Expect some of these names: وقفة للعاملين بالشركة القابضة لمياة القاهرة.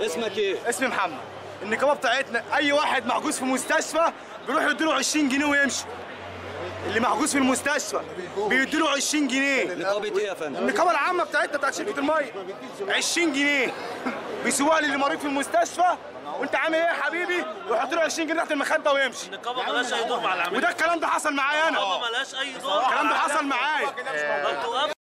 اسمك ايه؟ اسمي محمد. النقابه بتاعتنا اي واحد محجوز في مستشفى بيروح يديله 20 جنيه ويمشي. اللي محجوز في المستشفى بيديله 20 جنيه. نقابه ايه يا فندم؟ النقابه العامه بتاعتنا بتاعت شركه الميه 20 جنيه بيسيبوها للي مريض في المستشفى. وانت عامل ايه يا حبيبي؟ ويحط له 20 جنيه تحت المخده ويمشي. النقابه مالهاش اي دور مع العمليه. وده الكلام ده حصل معايا انا. النقابه مالهاش اي دور. الكلام ده حصل معايا.